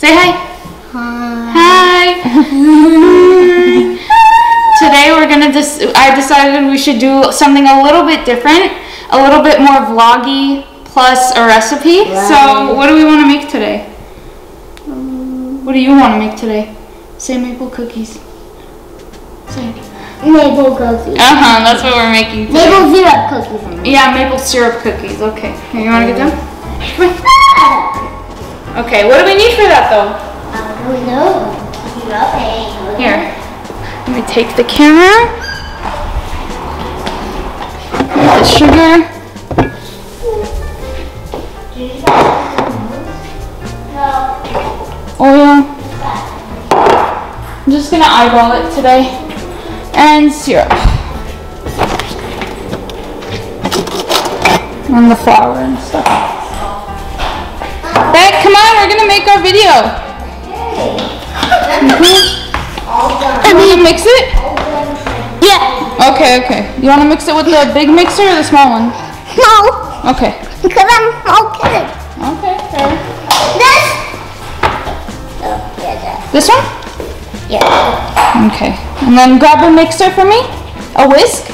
Say hi. Hi. Hi. Today we're gonna I decided we should do something a little bit different, a little bit more vloggy, plus a recipe. Wow. So what do we want to make today? What do you want to make today? Say maple cookies. Say maple cookies. That's what we're making today. Maple syrup cookies. Yeah, maple syrup cookies. Okay. Here, you want to get them? Okay. What do we need for that though? I don't know. Here. Let me take the camera. The sugar. Oil. I'm just gonna eyeball it today. And syrup. And the flour and stuff. Beck, come on, we're gonna make our video. You wanna mix it? Yeah. Okay, okay. You wanna mix it with the big mixer or the small one? Small. Okay. Because I'm small kid. Okay, fair. This one? Yeah. Okay. And then grab a mixer for me. A whisk.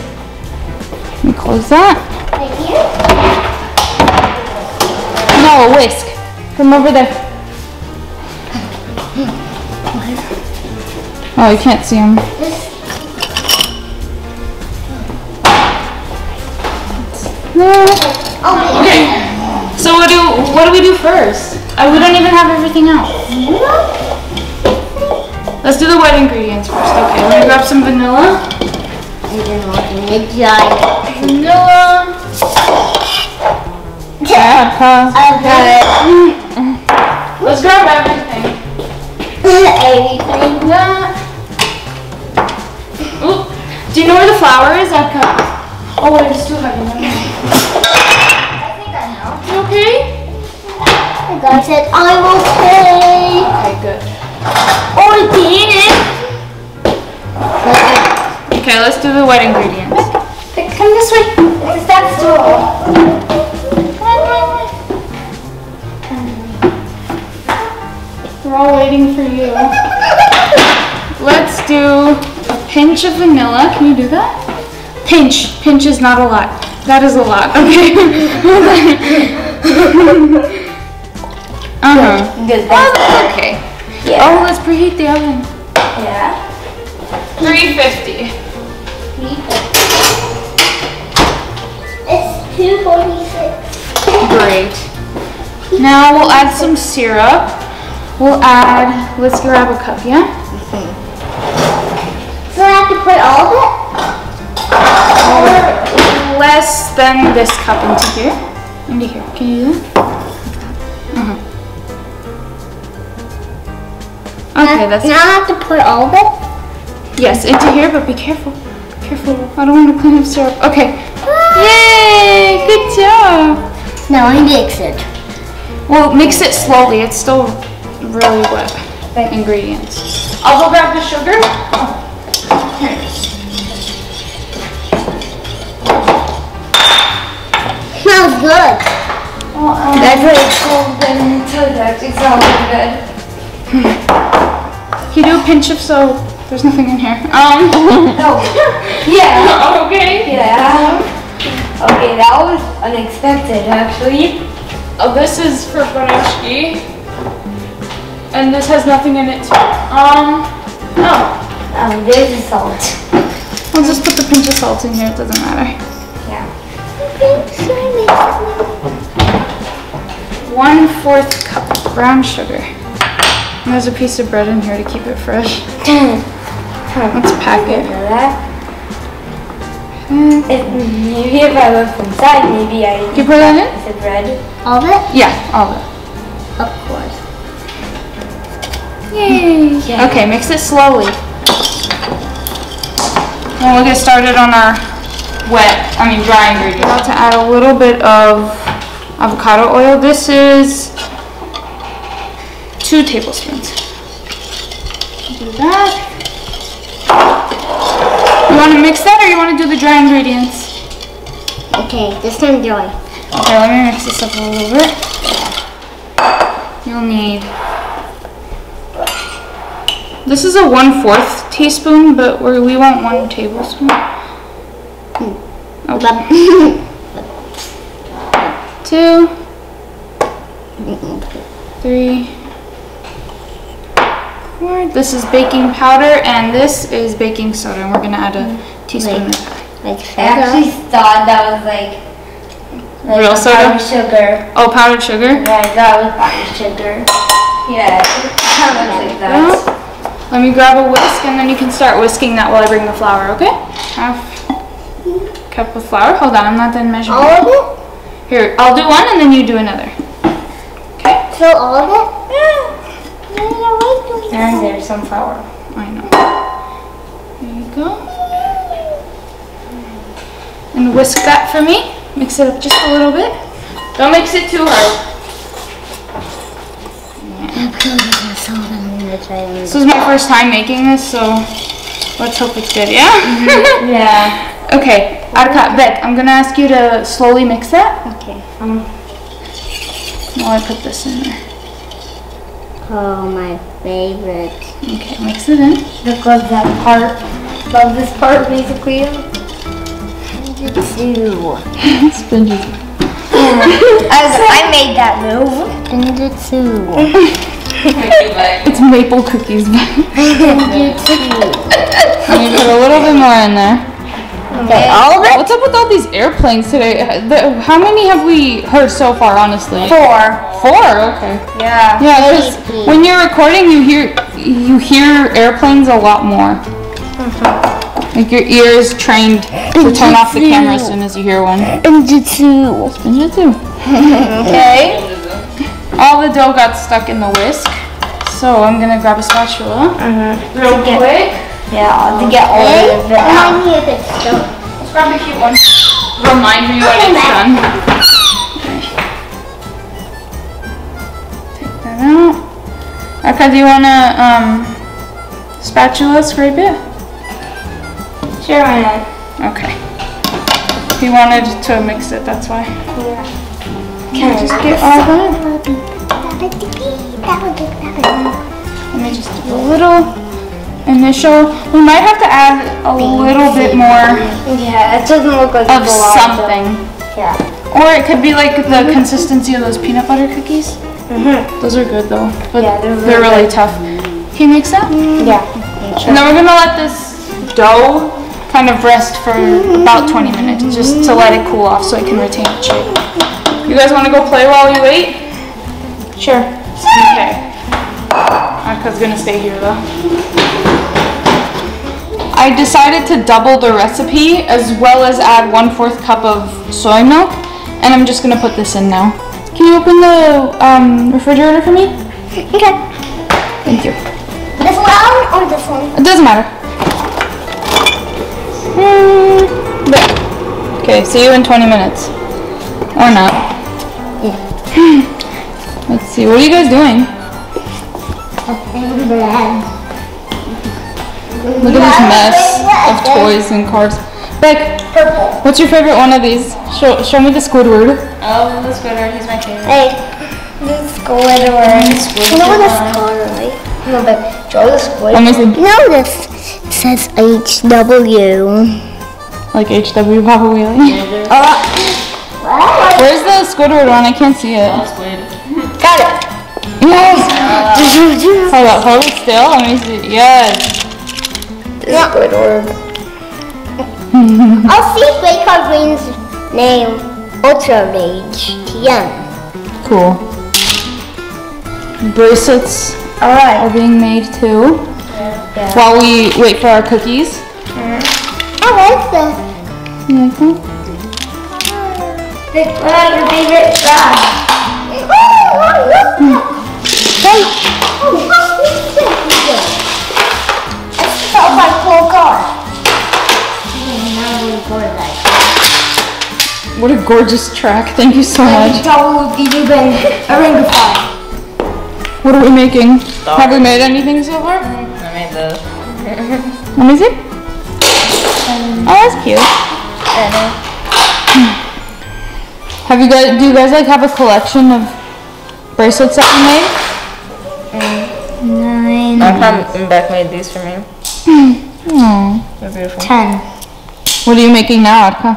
Let me close that. Right here? No, a whisk. Come over there. Oh, you can't see him. Okay. So what do we do first? We don't even have everything out. Let's do the wet ingredients first. Okay, we're gonna grab some vanilla. Vanilla. I've got it. Let's grab everything. Everything. Ooh. Do you know where the flour is? Oh, wait, it's too heavy. I think I know. You okay? I got it. I'm okay. Okay, good. Oh, we did it! Okay, let's do the wet ingredients. Come this way. It's that store. We're all waiting for you. Let's do a pinch of vanilla. Can you do that? Pinch. Pinch is not a lot. That is a lot. Okay. Okay. Yeah. Oh, let's preheat the oven. Yeah. 350. 350. It's 246. Great. Now we'll add some syrup. Let's grab a cup, yeah? Mm-hmm. So I have to put all of it? Or less than this cup into here. Can you do that? Okay, that's it. Now I have to put all of it? Yes, into here, but be careful. Careful. I don't want to clean up syrup. Okay. Yay! Good job. Now I mix it. Well, mix it slowly. It's still really wet. Ingredients. I'll go grab the sugar. Here. Smells good. That's what it's called. It smells good. You do a pinch of soap. There's nothing in here. No. Yeah. Okay. Yeah. Okay, that was unexpected, actually. Oh, this is for Bonashki. And this has nothing in it, too. There's the salt. I'll just put the pinch of salt in here. It doesn't matter. Yeah. 1/4 cup of brown sugar. And there's a piece of bread in here to keep it fresh. Let's pack it. Maybe if I look inside, maybe I... Can you put that in? Piece of bread. All of it? Yeah, all of it. Of course. Yay! Yeah. Okay, mix it slowly. And we'll get started on our dry ingredients. I'm about to add a little bit of avocado oil. This is 2 tablespoons. Do that. You want to mix that or you want to do the dry ingredients? Okay, this time dry. Okay, let me mix this up a little bit. You'll need This is a 1/4 teaspoon, but we want 1 tablespoon. Okay. 2, 3, 4. This is baking powder, and this is baking soda. And we're gonna add a teaspoon. Like I actually thought that was like real soda, powdered sugar. Oh, powdered sugar. Yeah, I thought it was powdered sugar. Yeah, I like that. Well, let me grab a whisk, and then you can start whisking that while I bring the flour, okay? Half cup of flour. Hold on, I'm not done measuring. All of it? Here, I'll do one, and then you do another. Okay? So all of it? Yeah. And there's some flour. I know. There you go. And whisk that for me. Mix it up just a little bit. Don't mix it too hard. This is my first time making this, so let's hope it's good, yeah? Mm-hmm. Yeah. Okay, Arqa, Beck, I'm going to ask you to slowly mix that. Okay. While I put this in there. Oh, my favorite. Okay, mix it in. Look at that part. Love this part, basically. Spongy. I made that move. Spongy. It's maple cookies. And you put a little bit more in there. Okay. All right. What's up with all these airplanes today? How many have we heard so far, honestly? 4. 4? Okay. Yeah. Yeah, because when you're recording, you hear airplanes a lot more. Like your ear is trained to turn off the camera as soon as you hear one. Spinjitsu. Okay. All the dough got stuck in the whisk, so I'm gonna grab a spatula. Real quick. Yeah, to get all of it out. Let's grab a cute one. Remind me when it's done. Take that out. Arqa, do you wanna spatula scrape it? Sure, why not? Okay. He wanted to mix it, that's why. Yeah. Can I just get all that? And then just do a little initial. We might have to add a little bit more. Yeah, it doesn't look like of something. Yeah. Or it could be like the consistency of those peanut butter cookies. Those are good though, but yeah, they're really tough. Can you mix that? Yeah. And then we're gonna let this dough kind of rest for about 20 minutes, just to let it cool off so it can retain its shape. You guys want to go play while we wait? Sure. Okay. Arqa's gonna stay here though. I decided to double the recipe as well as add 1/4 cup of soy milk, and I'm just gonna put this in now. Can you open the refrigerator for me? Okay. Thank you. This one or this one? It doesn't matter. There. Okay. See you in 20 minutes. Or not. Yeah. Let's see, what are you guys doing? Look at this mess of toys and cars. Beck, purple. What's your favorite one of these? Show me the Squidward. Oh, the Squidward, he's my favorite. Hey, the Squidward. You know what the Squidward is like? No, but draw the Squidward. No, this says HW. Like HW Papa Wheelie? Yeah, where's the Squidward one? I can't see it. Got it! Yes! Hold it still. Let me see. Yes! Squidward. I'll see Baker Green's name. Ultra Rage. TM. Cool. Bracelets are being made too. Yeah. While we wait for our cookies. I like this. You like that? Your favorite frog? It's felt like full car. What a gorgeous track. Thank you so much. What are we making? Have we made anything so far? I made those. Let me see. Oh, that's cute. Do you guys like have a collection of bracelets that you made? 9. I've Back made these for me. Mm. They're beautiful. 10. What are you making now, Arqa?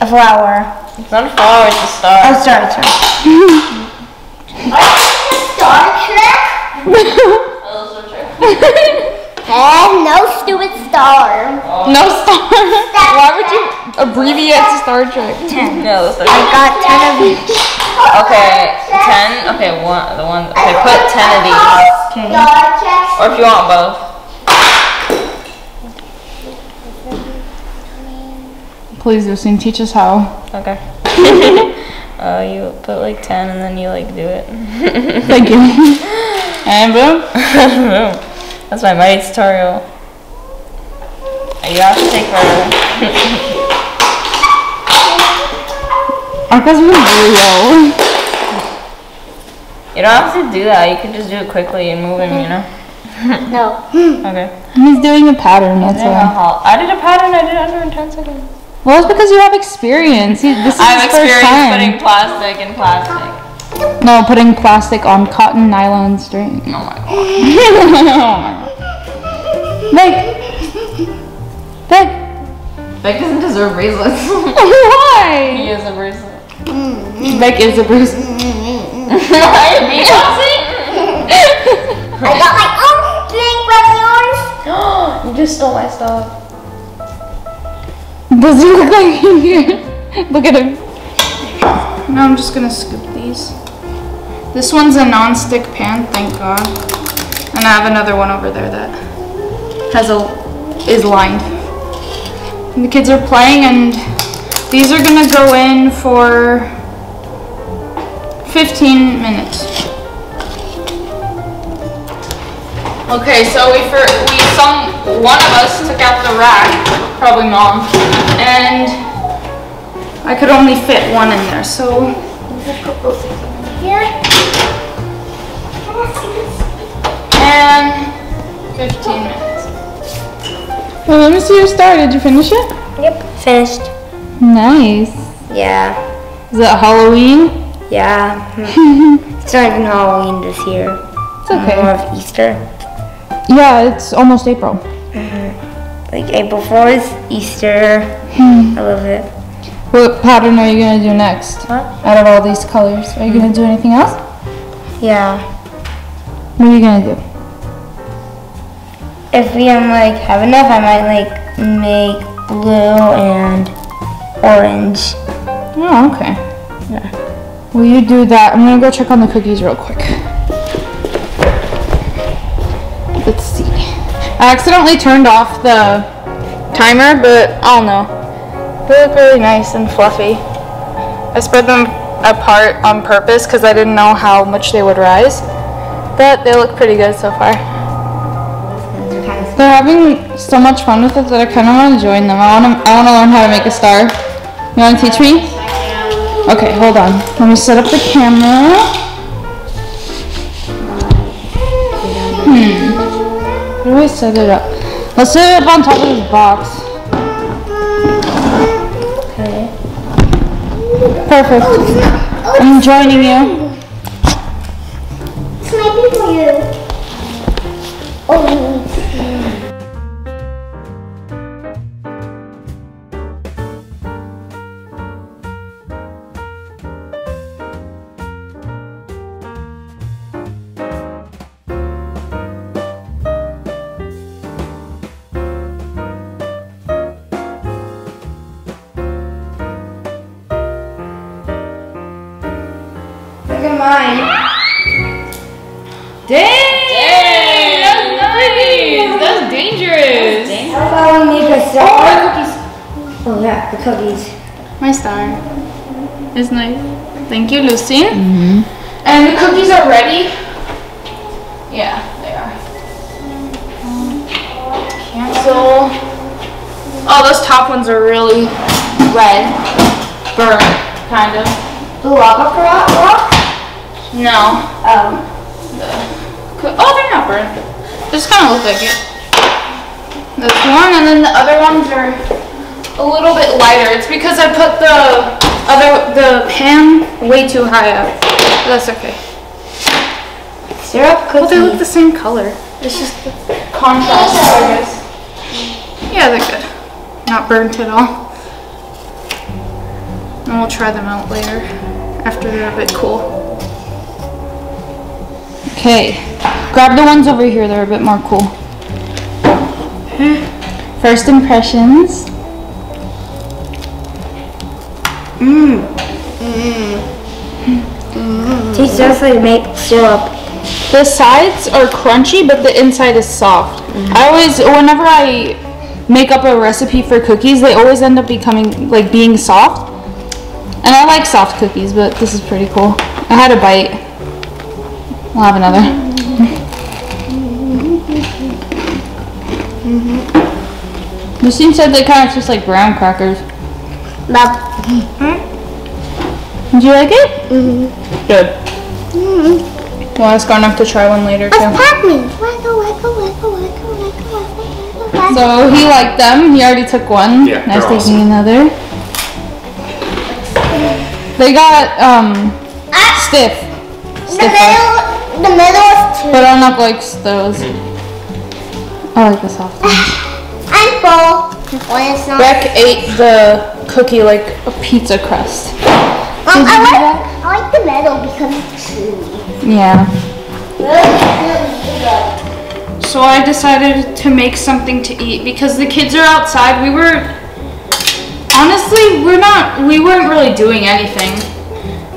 A flower. It's not a flower, it's a star. Oh, sorry, sorry. Star trick? And no stupid star. Oh. No star. Why would you abbreviate Star Trek? 10. No, Star Trek. I got 10 of each. Okay, 10. Okay, the one. Okay, put 10 of these. Okay. Or if you want both. Please, Lucine, teach us how. Okay. You put like 10, and then you like do it. Thank you. And boom. Boom. That's my mighty tutorial. You have to take her. Arqa's doing really well. You don't have to do that. You can just do it quickly and move him, you know? No. Okay. He's doing a pattern, that's all. I did a pattern, I did under in 10 seconds. Well, it's because you have experience. This is his first time. I have experience putting plastic in plastic. No, putting plastic on cotton, nylon, string. Oh my god. Oh my god. Beck! Beck doesn't deserve bracelets. Why? He is a bracelet. Beck is a bracelet. Why? Me? I got my own thing, but yours? You just stole my stuff. Does he look like he did? Look at him. Now I'm just gonna scoop these. This one's a non-stick pan, thank God. And I have another one over there that is lined. And the kids are playing, and these are gonna go in for 15 minutes. Okay, so one of us took out the rack, probably mom, and I could only fit one in there, so. Here. And 15 minutes. Well, let me see your star. Did you finish it? Yep, finished. Nice. Yeah. Is it Halloween? Yeah. It's not even Halloween this year. It's okay. More of Easter. Yeah, it's almost April. Mm-hmm. Like April 4th is Easter. I love it. What pattern are you going to do next? What? Out of all these colors, are you going to do anything else? Yeah. What are you going to do? If we have enough, I might make blue and orange. Oh, okay. Yeah. Will you do that? I'm going to go check on the cookies real quick. Let's see. I accidentally turned off the timer, but I don't know. They look really nice and fluffy. I spread them apart on purpose because I didn't know how much they would rise. But they look pretty good so far. They're having so much fun with it that I kind of want to join them. I want to learn how to make a star. You want to teach me? Okay, hold on. Let me set up the camera. How do I set it up? Let's set it up on top of this box. Perfect. I'm joining you. It's maybe for you. Mine. Dang! That's nice! That's dangerous! How about we make a star? Oh, the cookies. Oh yeah, the cookies. My star. It's nice. Thank you, Lucine. And the cookies are ready? Yeah, they are. Cancel. Oh, those top ones are really red. Burnt, kind of. The lava rock? No. Oh, they're not burnt. They just kind of look like it. This one, and then the other ones are a little bit lighter. It's because I put the pan way too high up. That's okay. Syrup cookie. Well, they look the same color. It's just the contrast, I guess. Yeah, they're good. Not burnt at all. And we'll try them out later after they're a bit cool. Okay, grab the ones over here. They're a bit more cool. First impressions. Tastes just like maple syrup. The sides are crunchy, but the inside is soft. I always, whenever I make up a recipe for cookies, they always end up becoming, like, being soft. And I like soft cookies, but this is pretty cool. I had a bite. I'll have another. This thing said they kind of taste like brown crackers. Did you like it? Good. Well, it's gone enough to try one later, too. So he liked them. He already took one. Yeah, nice taking awesome. Another. They got stiff. The middle is two. But I'm not like those. I like the soft ones. I'm full. Beck ate the cookie like a pizza crust. I like the metal because it's chewy. Yeah. So I decided to make something to eat because the kids are outside. We were, honestly, we weren't really doing anything.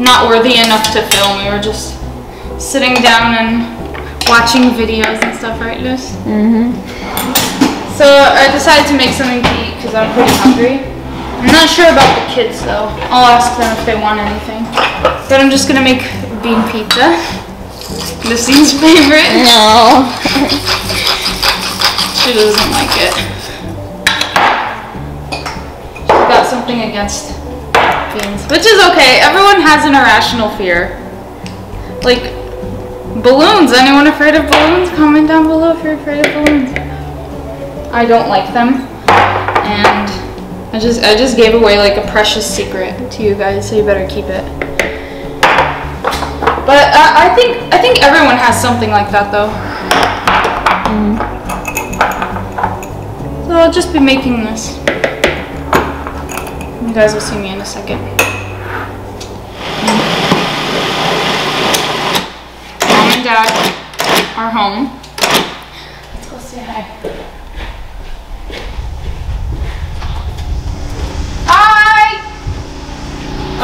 Not worthy enough to film. We were just sitting down and watching videos and stuff, right, Liz? So I decided to make something to eat because I'm pretty hungry. I'm not sure about the kids though. I'll ask them if they want anything. But I'm just gonna make bean pizza. Missy's favorite. No. She doesn't like it. She's got something against beans. Which is okay. Everyone has an irrational fear. Like balloons. Anyone afraid of balloons? Comment down below if you're afraid of balloons. I don't like them. And I just gave away like a precious secret to you guys, so you better keep it. But I think everyone has something like that though. So I'll just be making this. You guys will see me in a second. Mom and Dad are home. Let's go say hi.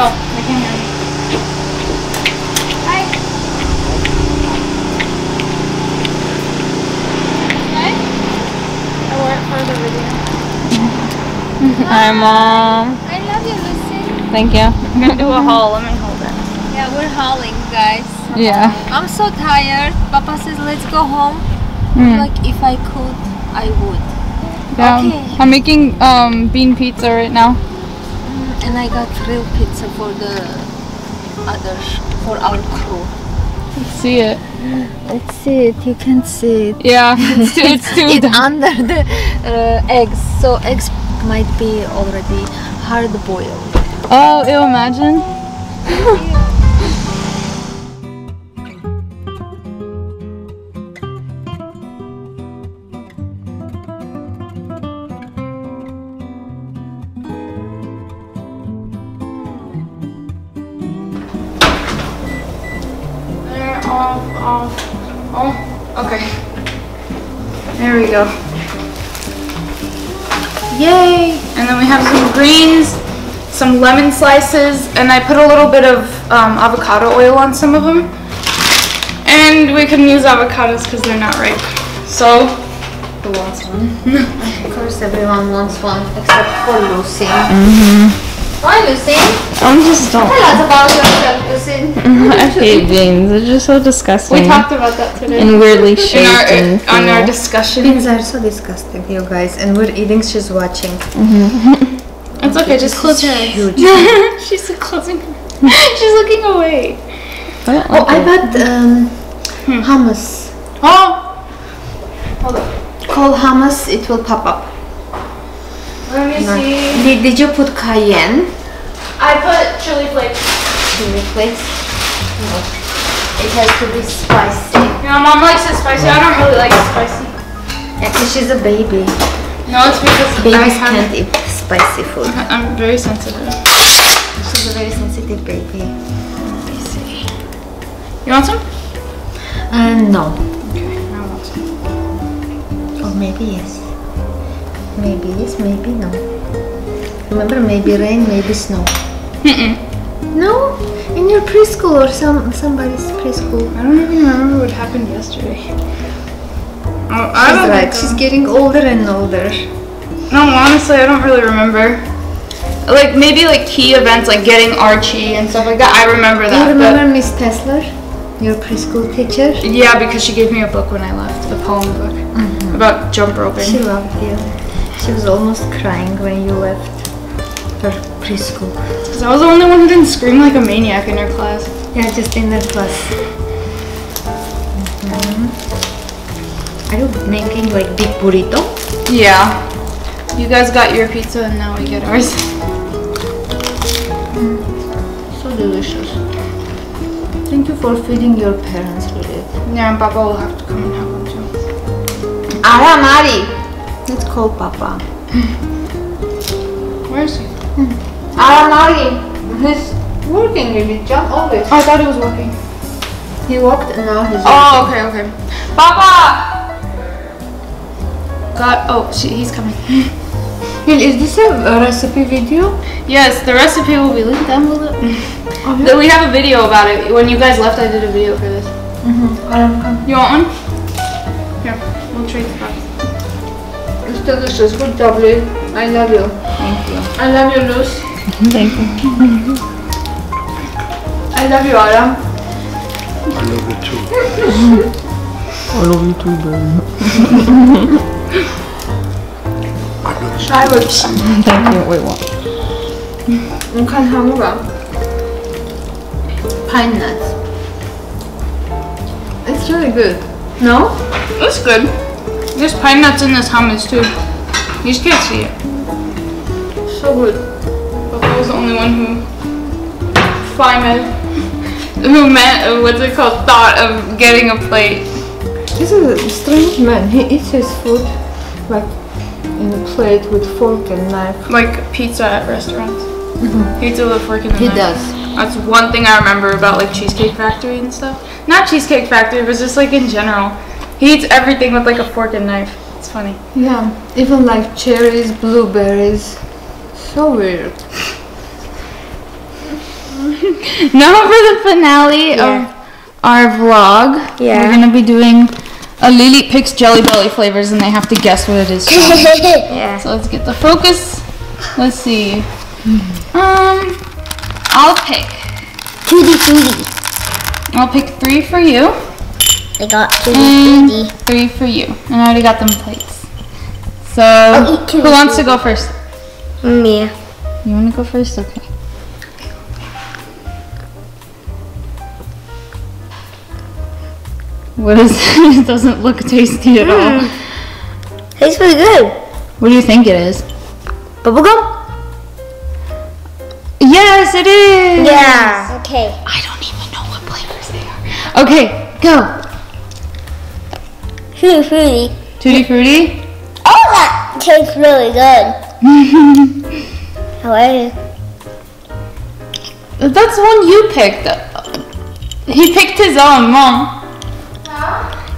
Oh, I can hear you. Hi. Okay. I wore it for the video. Hi, Mom. I love you, Lucy. Thank you. I'm going to do a haul. Let me hold it. Yeah, we're hauling, guys. Yeah. I'm so tired. Papa says, let's go home. I'm like, if I could, I would. Yeah. Okay. I'm making bean pizza right now. And I got real pizza for the others, for our crew. Let's see it. Let's see it. You can see it. Yeah, it's under the eggs, so eggs might be already hard boiled. Oh, you imagine? Yeah. Okay. There we go. Yay! And then we have some greens, some lemon slices, and I put a little bit of avocado oil on some of them. And we can use avocados because they're not ripe. So, who wants one? Of course everyone wants one, except for Lucy. Why, Lucy? I'm just don't. Tell us about yourself, Lucy. I hate beans. They're just so disgusting. We talked about that today. And weirdly shaped. On our discussion. Beans are so disgusting, you guys. And we're eating. She's watching. It's okay. Just close your eyes. She's closing. She's looking away. I bought hummus. Oh. Hold on. Call hummus. It will pop up. Let me see. Did you put cayenne? I put chili flakes. Chili flakes? No. It has to be spicy. Yeah, Mom likes it spicy. I don't really like it spicy. Yeah, because she's a baby. No, it's because babies can't eat spicy food. I'm very sensitive. She's a very sensitive baby. Let me see. You want some? No. Okay, I want some. Or maybe yes. Maybe yes, maybe no. Remember, maybe rain, maybe snow. No? In your preschool or somebody's preschool. I don't even remember what happened yesterday. Oh, she's right. She's getting older and older. No, honestly, I don't really remember. Like maybe like key events, like getting Archie and stuff like that. I remember that. Do you remember Miss Tesler, your preschool teacher? Yeah, because she gave me a book when I left, a poem book about jump roping. She loved you. She was almost crying when you left her preschool. Because I was the only one who didn't scream like a maniac in her class. Yeah, just in that class. Are you making like big burrito? Yeah. You guys got your pizza and now we get ours. So delicious. Thank you for feeding your parents with it. Yeah, and Papa will have to come and help them too. Ara Mari! Let's call Papa. Where is he? Aramari, he's working in his job always. I thought he was working. He worked and now he's working. Oh, okay, okay. Papa! God, oh, he's coming. Is this a recipe video? Yes, the recipe will be linked down below. We have a video about it. When you guys left, I did a video for this. You want one? Here, we'll trade the box. It's delicious. Good job, Liz. I love you. Thank you. I love you, Luz. Thank you. I love you, Ara. I love you too. I love you too, darling. I love you. I love you. Thank you. Wait, what? Look at Hamura. Pine nuts. It's really good. No? It's good. There's pine nuts in this hummus too. You just can't see it. So good. Papa was the only one who thought of getting a plate. This is a strange man. He eats his food like in a plate with fork and knife. Like pizza at restaurants. He eats it with a fork and knife. He does. That's one thing I remember about like Cheesecake Factory and stuff. Not Cheesecake Factory, but just like in general. He eats everything with like a fork and knife. It's funny. Yeah, even like cherries, blueberries. So weird. Now for the finale of our vlog, we're gonna be doing a Lilyth picks Jelly Belly flavors, and they have to guess what it is. So let's get the focus. Let's see. I'll pick. I'll pick three for you. I got three for you, and I already got them plates. So who wants to go first? Me. You want to go first? Okay. What is it? It doesn't look tasty at all. Tastes pretty good. What do you think it is? Bubblegum? Yes, it is! Yeah. Okay. I don't even know what flavors they are. Okay, go. Tutti Frutti. Tutti Frutti? Oh, that tastes really good. How are you? That's one you picked. He picked his own, Mom.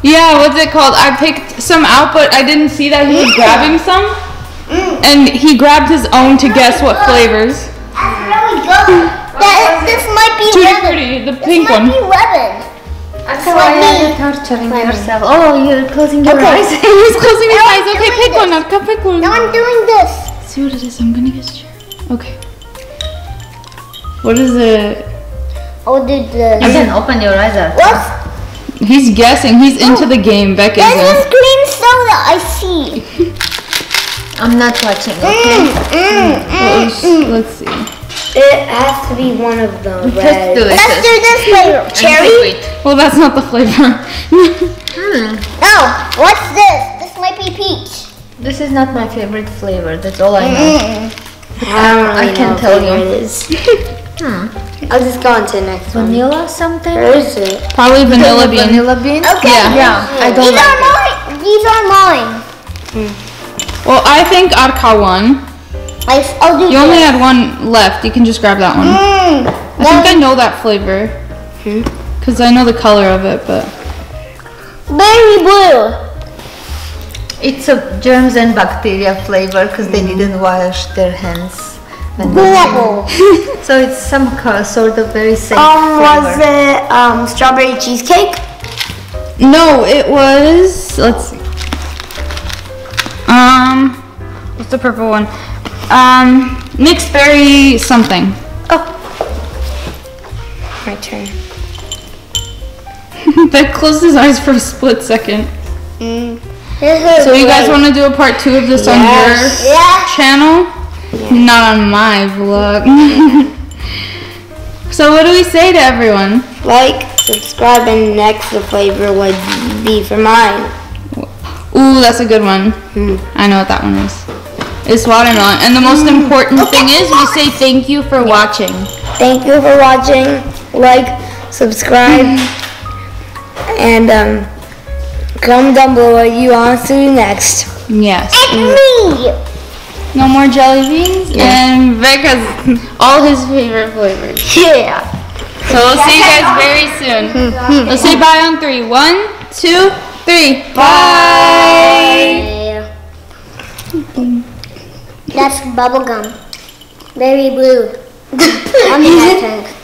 Yeah, what's it called? I picked some out, but I didn't see that he was grabbing some. And he grabbed his own to guess what flavors. That's really good. This might be lemon. The pink one. This might be lemon. So why are you torturing yourself? Oh, you're closing your eyes. He's closing his eyes. Okay, pick one up. Pick one. No, I'm doing this. See what it is. I'm gonna guess. Okay. What is it? Oh, did this. You can open your eyes up. What? He's guessing. He's into the game. Becca is. This is green soda. I see. I'm not watching. Okay. Let's see. It has to be one of the red. Let's do this flavor. Cherry. Well, that's not the flavor. Oh, what's this? This might be peach. This is not my favorite flavor. That's all I know. I don't really know what it is. I'll just go on to the next one. Vanilla something? Where is it? Probably vanilla bean. Vanilla bean? Okay. Yeah. I don't like it. These are mine. Well, I think Arqa won. I'll do you only had one left. You can just grab that one. I think I know that flavor. Because I know the color of it, but... Berry blue. It's a germs and bacteria flavor because they didn't wash their hands. So it's some sort of very safe flavor. Was it strawberry cheesecake? No, it was... Let's see. What's the purple one? Mixed berry something. Oh. My turn. That closed his eyes for a split second. So you guys want to do a part 2 of this on your channel? Not on my vlog. So what do we say to everyone? Like, subscribe, and next the flavor would be for mine. Ooh, that's a good one. I know what that one is. It's watermelon. And the most important thing is we say thank you for watching. Thank you for watching. Like, subscribe, and comment down below what you want to do next. Yes. And me! No more jelly beans? Yeah. And Vic has all his favorite flavors. Yeah. So we'll see you guys very soon. Let's say bye on 3. 1, 2, 3. Bye! That's bubblegum. Very blue. I'm